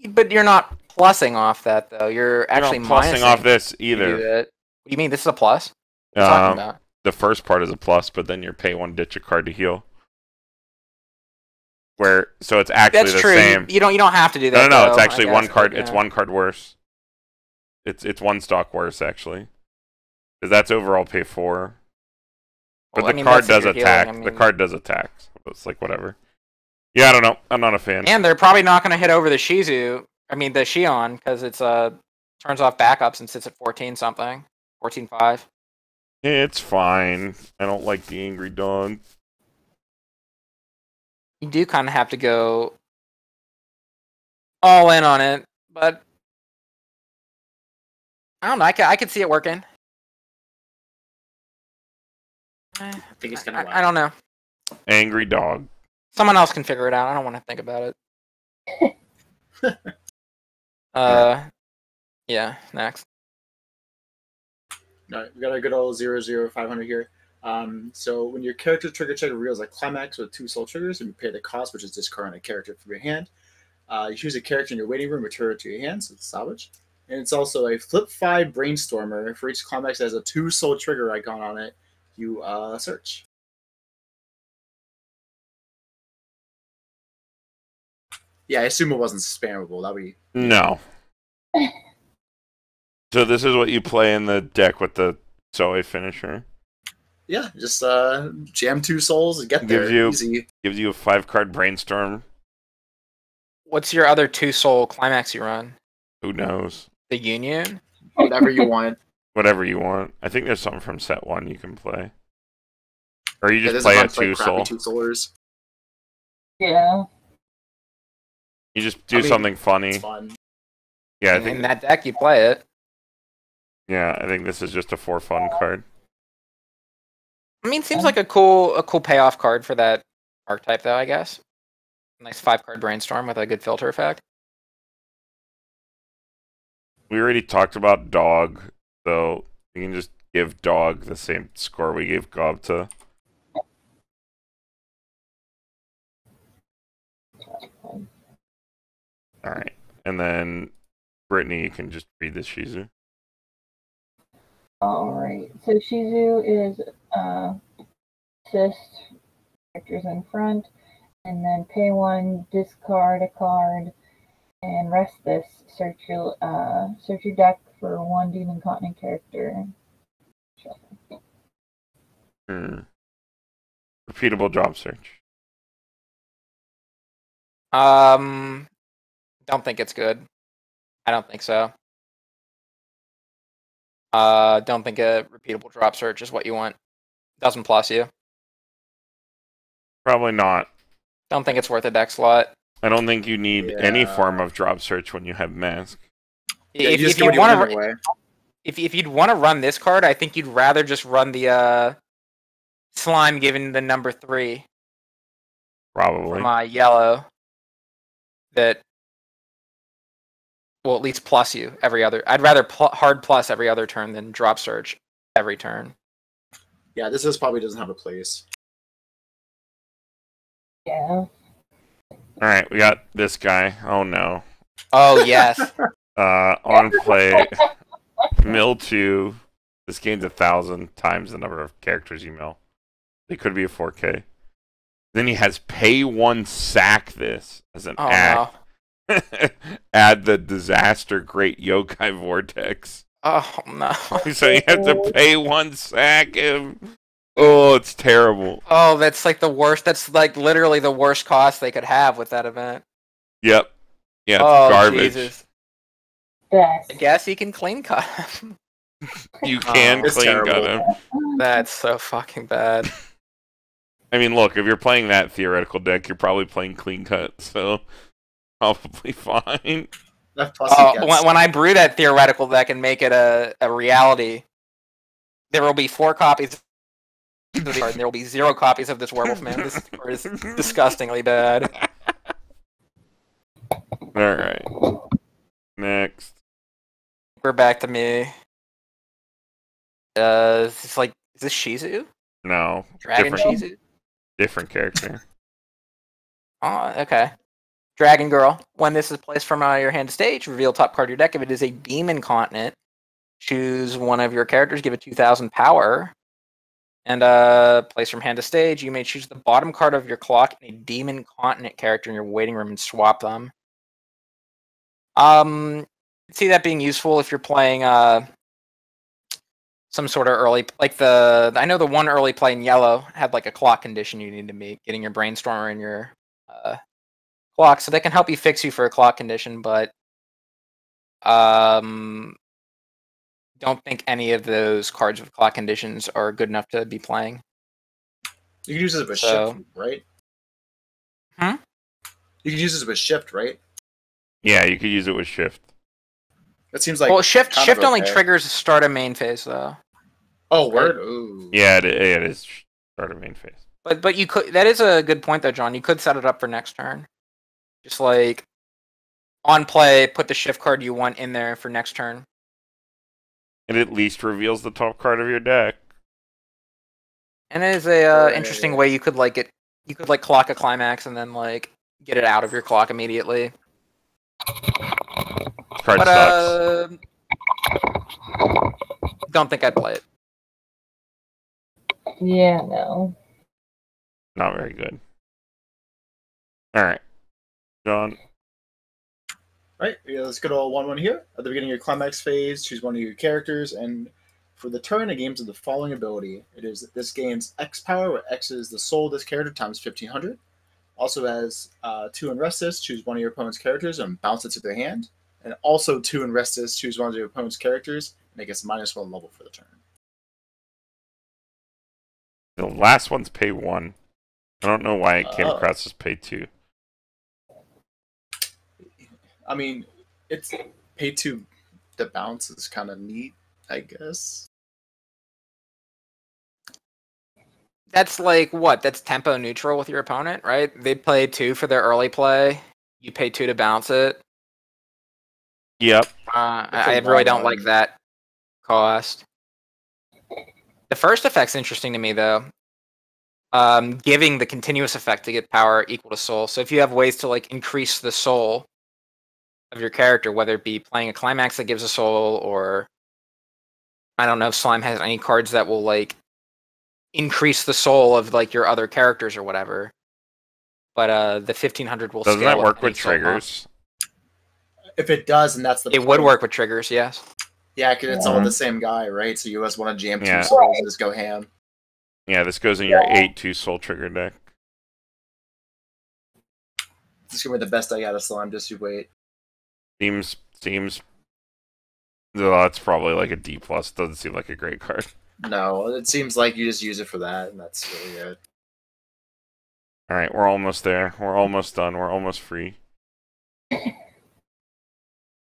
But you're not plussing off that though. You're, you're actually not plussing off this either. Do what do you mean? This is a plus. What um, are you talking about? The first part is a plus, but then you're pay one, ditch a card to heal. Where so it's actually That's the true. Same. You don't you don't have to do that. No, no, no though, it's actually guess, one card. Yeah. It's one card worse. It's it's one stock worse actually, because that's overall pay four. But well, the I mean, card does attack. I mean, the card does attack. So it's like whatever. Yeah, I don't know. I'm not a fan. And they're probably not going to hit over the Shizu. I mean the Shion because it's uh turns off backups and sits at fourteen something, fourteen five. It's fine. I don't like the Angry Dog. You do kind of have to go all in on it, but I don't know. I could, I could see it working. I think it's gonna. I, I don't know. Angry Dog. Someone else can figure it out. I don't want to think about it. uh, yeah. Next. All right, we got a good old zero zero five hundred here. Um, so when your character trigger check reveals a climax with two soul triggers, and you pay the cost, which is discarding a character from your hand, uh, you choose a character in your waiting room, return it to your hand, so it's salvage. And it's also a flip five brainstormer. For each climax that has a two soul trigger icon on it. You uh, search. Yeah, I assume it wasn't spammable. That would be no. So this is what you play in the deck with the Zoe finisher. Yeah, just uh, jam two souls and get there. Gives you, easy. Gives you a five card brainstorm. What's your other two soul climax you run? Who knows? The Union. Whatever you want. Whatever you want. I think there's something from set one you can play. Or you just yeah, play a, a two soul. Two soulers. Yeah. You just do I mean, something funny. It's fun. Yeah, I and think in that deck you play it. Yeah, I think this is just a for fun card. I mean, it seems like a cool a cool payoff card for that archetype though, I guess. Nice five card brainstorm with a good filter effect. We already talked about Dog. So we can just give Dog the same score we gave Gobta. All right. And then, Brittany, you can just read this Shizu. All right. So Shizu is uh, assist, characters in front, and then pay one, discard a card, and rest this. Search your uh, search your deck for one Demon Continent character. Hmm. Repeatable job search. Um, don't think it's good. I don't think so. Uh, don't think a repeatable drop search is what you want. Doesn't plus you. Probably not. Don't think it's worth a deck slot. I don't think you need yeah. any form of drop search when you have Mask. Yeah, if, you if, you want to, if, if you'd want to run this card, I think you'd rather just run the uh, Slime given the number three. Probably. From uh, yellow. That will at least plus you every other... I'd rather pl hard plus every other turn than drop search every turn. Yeah, this is probably doesn't have a place. Yeah. Alright, we got this guy. Oh, no. Oh, yes. uh, on play, mill two. This gains a thousand times the number of characters you mill. It could be a four K. Then he has pay one sack this as an oh, act. No. Add the disaster great yokai vortex. Oh no. So you have to pay one sack him. Oh, it's terrible. Oh, that's like the worst. That's like literally the worst cost they could have with that event. Yep. Yeah, it's oh, garbage. Jesus. I guess you can clean cut him. You can oh, clean cut him. That's so fucking bad. I mean, look, if you're playing that theoretical deck, you're probably playing clean cut, so probably fine. Uh, when, when I brew that theoretical deck and make it a, a reality, there will be four copies of the card, and there will be zero copies of this werewolf man. This card is disgustingly bad. Alright. Next. We're back to me. Uh, it's like, is this Shizu? No. Dragon different. Shizu? Different character. Oh, okay. Dragon Girl. When this is placed from uh, your hand to stage, reveal top card of your deck. If it is a Demon Continent, choose one of your characters, give it two thousand power, and uh, place from hand to stage. You may choose the bottom card of your clock and a Demon Continent character in your waiting room and swap them. Um, see that being useful if you're playing uh, some sort of early, like the, I know the one early play in yellow had like a clock condition you need to meet, getting your brainstormer and your uh, clock, so they can help you fix you for a clock condition, but um, don't think any of those cards with clock conditions are good enough to be playing. You can use this as a so, shift, right? Hmm? You can use this as a shift, right? Yeah, you could use it with shift. That seems like well, shift shift okay. only triggers start of main phase though. Oh, word. Ooh. Yeah, it, it is start of main phase. But but you could that is a good point though, John. You could set it up for next turn. Just like on play, put the shift card you want in there for next turn. It at least reveals the top card of your deck. And it is a uh, right. interesting way you could like get you could like clock a climax and then like get it out of your clock immediately. Card but, uh, don't think I'd play it. Yeah, no. Not very good. Alright. John. Alright, yeah, let's go to one one here. At the beginning of your climax phase, choose one of your characters, and for the turn, it gains the following ability. It is this gains X power, where X is the soul of this character, times fifteen hundred. Also has uh, two and rest this, choose one of your opponent's characters, and bounce it to their hand. And also two and rest this, choose one of your opponent's characters, and it gets minus one level for the turn. The last one's pay one. I don't know why it came uh, across as pay two. I mean, it's pay two. The bounce is kind of neat, I guess. That's like what? That's tempo neutral with your opponent, right? They play two for their early play. You pay two to bounce it. Yep. Uh, I really don't like that cost. The first effect's interesting to me, though. um, giving the continuous effect to get power equal to soul. So if you have ways to like increase the soul of your character, whether it be playing a climax that gives a soul, or I don't know if Slime has any cards that will like increase the soul of like your other characters or whatever. But uh, the fifteen hundred will. Doesn't that work with triggers? If it does, and that's the. It point. Would work with triggers, yes. Yeah, because it's yeah. all the same guy, right? So you just want to jam yeah. two souls and just go ham. Yeah, this goes in your yeah. eight two soul trigger deck. This is gonna be the best I got of Slime. Just you wait. Seems seems. No, that's probably like a D plus. Doesn't seem like a great card. No, it seems like you just use it for that, and that's really good. All right, we're almost there. We're almost done. We're almost free.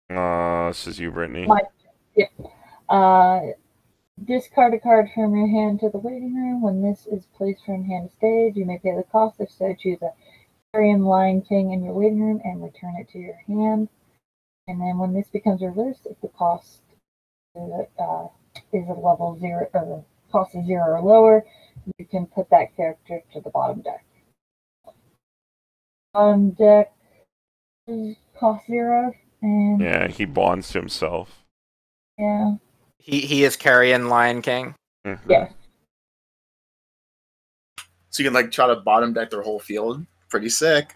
Uh, this is you, Brittany. My, yeah. Uh, discard a card from your hand to the waiting room. When this is placed from hand to stage, you may pay the cost. If so, choose a Carrion Lion King in your waiting room and return it to your hand. And then when this becomes reversed, if the cost uh, is a level zero or cost is zero or lower, you can put that character to the bottom deck. Bottom deck cost zero, and yeah, he bonds himself. Yeah, he he is Carrion Lion King. Mm-hmm. Yeah, so you can like try to bottom deck their whole field. Pretty sick.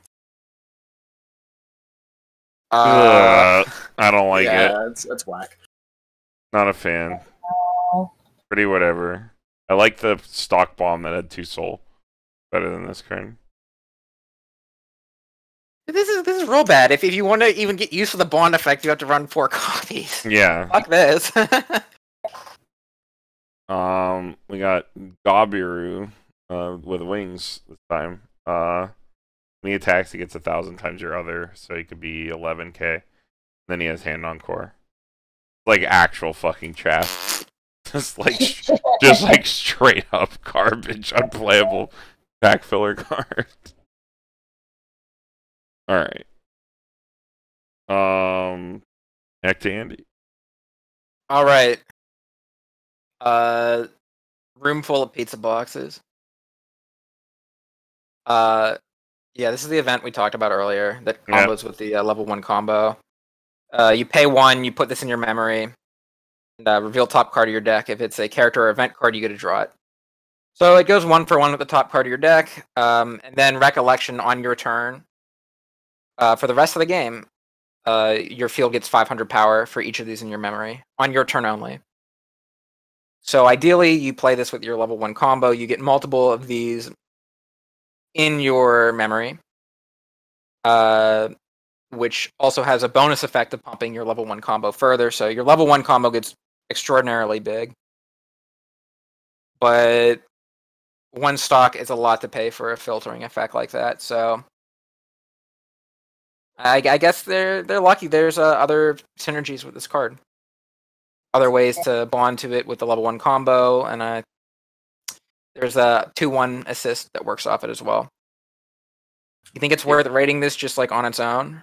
Uh, uh I don't like yeah, it. Yeah, it's it's whack. Not a fan. Oh. Pretty whatever. I like the stock bomb that had two soul better than this card. This is this is real bad. If if you want to even get used to the bond effect, you have to run four copies. Yeah. Fuck this. um, we got Gobiru uh, with wings this time. Uh, when he attacks, he gets a thousand times your other, so he could be eleven k. Then he has hand on core, like actual fucking trap. Just like just like straight up garbage, unplayable back filler card. All right. Um, back to Andy. All right. Uh, room full of pizza boxes. Uh, yeah, this is the event we talked about earlier that combos yeah. with the uh, level one combo. Uh, you pay one, you put this in your memory, and uh, reveal top card of your deck. If it's a character or event card, you get to draw it. So it goes one for one with the top card of your deck, um, and then recollection on your turn. Uh, for the rest of the game, uh, your field gets five hundred power for each of these in your memory, on your turn only. So ideally, you play this with your level one combo, you get multiple of these in your memory, uh, which also has a bonus effect of pumping your level one combo further, so your level one combo gets extraordinarily big. But one stock is a lot to pay for a filtering effect like that, so... I, I guess they're they're lucky. There's uh, other synergies with this card, other ways to bond to it with the level one combo, and uh, there's a two one assist that works off it as well. You think it's worth rating this just like on its own?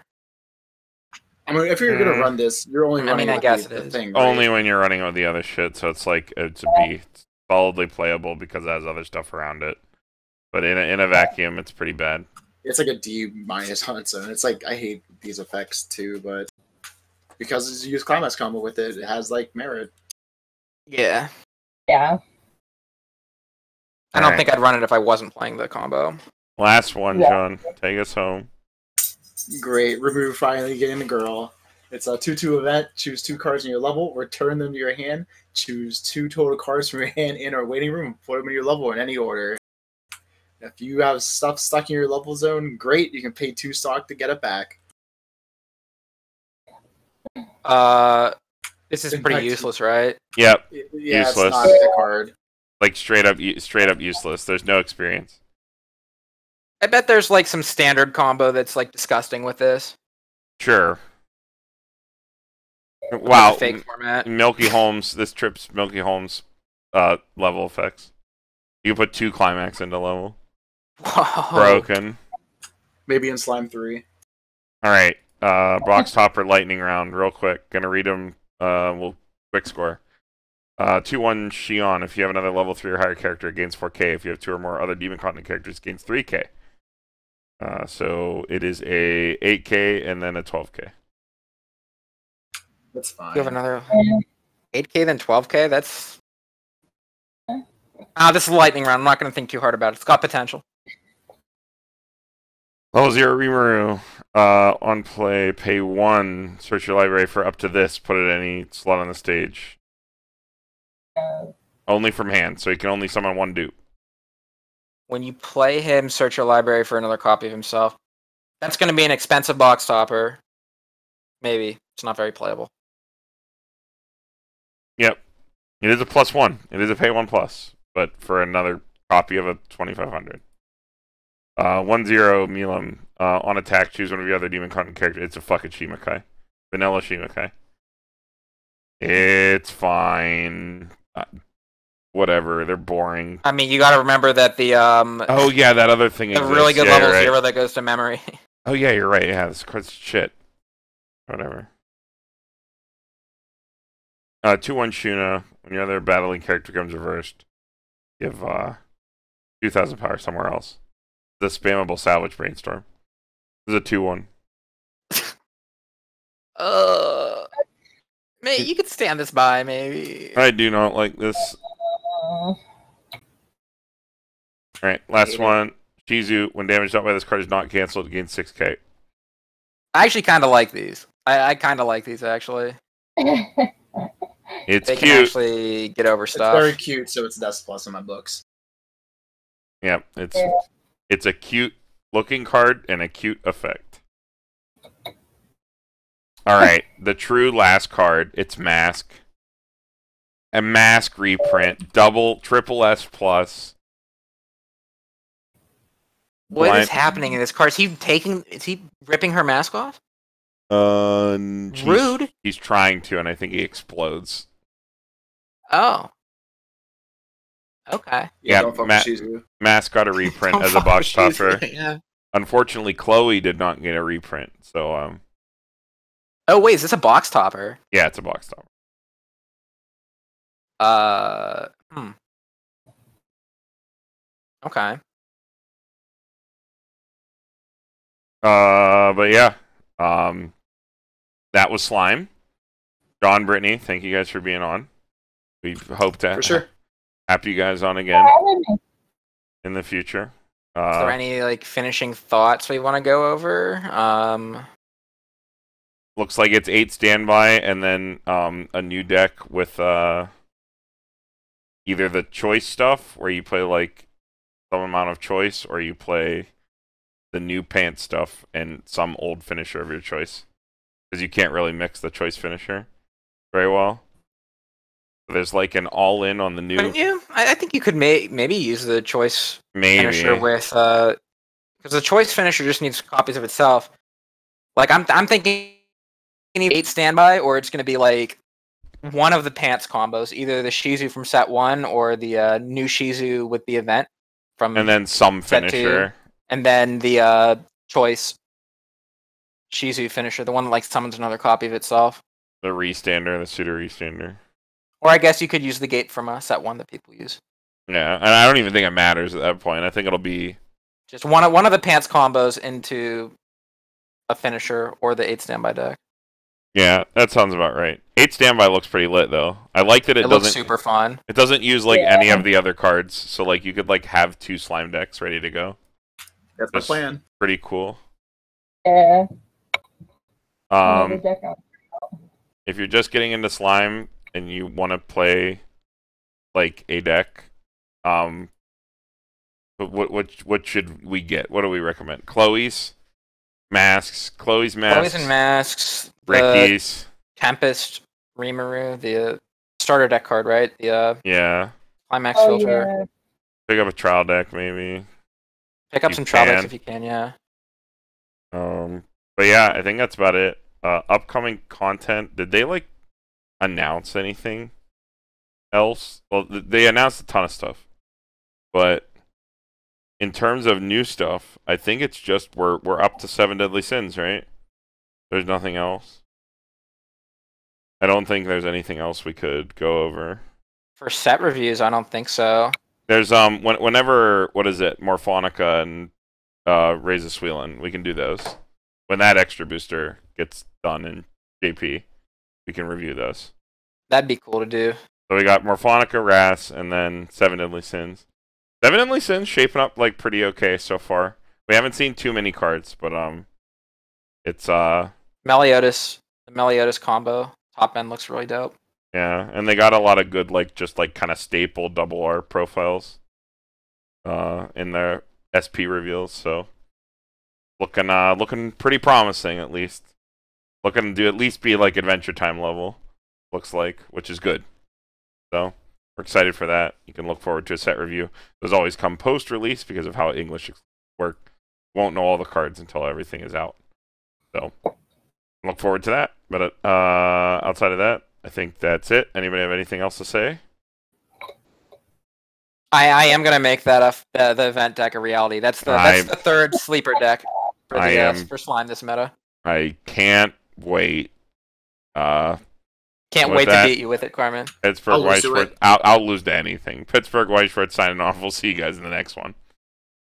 I mean, if you're mm. gonna run this, you're only. I running mean, I guess the, it is thing, right? Only when you're running with the other shit. So it's like it's a B, it's solidly playable because it has other stuff around it. But in a, in a vacuum, it's pretty bad. It's like a D minus on its own. It's like, I hate these effects too, but because it's used climax combo with it, it has like merit. Yeah. Yeah. I don't right. think I'd run it if I wasn't playing the combo. Last one, yeah. John. Take us home. Great. Rimuru finally getting the girl. It's a two two event. Choose two cards in your level. Return them to your hand. Choose two total cards from your hand in or waiting room. Put them in your level in any order. If you have stuff stuck in your level zone, great. You can pay two stock to get it back. Uh, this is pretty useless, right? Yep. Yeah, useless. It's not a card. Like straight up, straight up useless. There's no experience. I bet there's like some standard combo that's like disgusting with this. Sure. Wow. Fake format. Milky Holmes. This trip's Milky Holmes. Uh, level effects. You put two climax into level. Whoa. Broken. Maybe in Slime three. Alright, uh, box topper lightning round, real quick. Gonna read them, uh, we'll quick score. Uh, two one Shion, if you have another level three or higher character, it gains four K. If you have two or more other Demon Continent characters, it gains three K. Uh, so it is a eight K and then a twelve K. That's fine. You have another eight K then twelve K? That's... Ah, this is a lightning round. I'm not going to think too hard about it. It's got potential. Level zero Rimuru. Uh, on play, pay one. Search your library for up to this. Put it in any slot on the stage. Uh, only from hand, so you can only summon one dupe. When you play him, search your library for another copy of himself. That's going to be an expensive box topper. Maybe. It's not very playable. Yep. It is a plus one. It is a pay one plus, but for another copy of a twenty-five hundred. Uh, one zero Melum. Uh, on attack, choose one of your other Demon Continent characters. It's a fucking Shimakai. Vanilla Shimakai. It's fine. Uh, whatever, they're boring. I mean, you gotta remember that the, um... Oh, yeah, that other thing is a really good yeah, level right. zero that goes to memory. Oh, yeah, you're right. Yeah, this card's shit. Whatever. Uh, two one Shuna. When your other battling character comes reversed, give, uh... two thousand power somewhere else. The spammable Salvage Brainstorm. This is a two one. uh... Mate, you could stand this by, maybe. I do not like this. Alright, last one. Shizu, when damage dealt by this card is not cancelled, gains six K. I actually kind of like these. I, I kind of like these, actually. It's they cute. They can actually get over stuff. It's very cute, so it's Dust Plus in my books. Yeah, it's, it's a cute-looking card and a cute effect. Alright, the true last card, it's Mask. A Mask reprint, double, triple S plus. What Blind. is happening in this card? Is he taking, is he ripping her mask off? Uh, Rude. He's, he's trying to, and I think he explodes. Oh. Okay. Yeah, yeah Ma Mask got a reprint as a box topper. Yeah. Unfortunately, Chloe did not get a reprint, so, um. Oh, wait, is this a box topper? Yeah, it's a box topper. Uh, hmm. Okay. Uh, but yeah. Um, that was Slime. John, Brittany, thank you guys for being on. We hope to for sure. have you guys on again in the future. Uh, is there any, like, finishing thoughts we want to go over? Um... Looks like it's eight standby, and then um, a new deck with uh, either the choice stuff, where you play like some amount of choice, or you play the new pants stuff and some old finisher of your choice, because you can't really mix the choice finisher very well. There's like an all-in on the new. Couldn't you? I, I think you could may maybe use the choice maybe. finisher with uh, because the choice finisher just needs copies of itself. Like I'm, I'm thinking. eight standby, or it's going to be like one of the pants combos, either the Shizu from set one or the uh, new Shizu with the event from and then some finisher, two, and then the uh, choice Shizu finisher, the one that like summons another copy of itself. The restander, the pseudo restander. Or I guess you could use the gate from uh, set one that people use. Yeah, and I don't even think it matters at that point. I think it'll be just one of one of the pants combos into a finisher or the eight standby deck. Yeah, that sounds about right. Eight standby looks pretty lit though. I like that it, it doesn't. It looks super fun. It doesn't use like yeah. any of the other cards, so like you could like have two slime decks ready to go. That's the plan. Pretty cool. Yeah. Um, if you're just getting into slime and you want to play like a deck, um, what what what should we get? What do we recommend? Chloe's. Masks, Chloe's masks, Chloe's and masks, Ricky's, Tempest, Rimuru, the uh, starter deck card, right? The uh, yeah, climax oh, filter. Yeah. Pick up a trial deck, maybe. Pick up you some can. trial decks if you can, yeah. Um, but yeah, I think that's about it. Uh, upcoming content. Did they like announce anything else? Well, they announced a ton of stuff, but. In terms of new stuff, I think it's just we're we're up to Seven Deadly Sins, right? There's nothing else. I don't think there's anything else we could go over. For set reviews, I don't think so. There's um when, whenever what is it Morphonica and uh, Raise a Swelen, we can do those. When that extra booster gets done in J P, we can review those. That'd be cool to do. So we got Morphonica, Ras, and then Seven Deadly Sins. Seven Deadly Sins shaping up like pretty okay so far. We haven't seen too many cards, but um, it's uh Meliotis, the Meliotis combo top end looks really dope. Yeah, and they got a lot of good like just like kind of staple double R profiles, uh, in their S P reveals. So looking uh looking pretty promising at least. Looking to at least be like Adventure Time level, looks like, which is good. So we're excited for that. You can look forward to a set review. Those always come post release because of how English work. Won't know all the cards until everything is out. So look forward to that. But uh, outside of that, I think that's it. Anybody have anything else to say? I, I am gonna make that a, uh, the event deck a reality. That's the that's I'm, the third sleeper deck for the I am, uh, for slime this meta. I can't wait. Uh, can't wait that, to beat you with it, Carmen. Pittsburgh Weiss Schwarz. I'll, I'll lose to anything. Pittsburgh Weiss Schwarz signing off. We'll see you guys in the next one.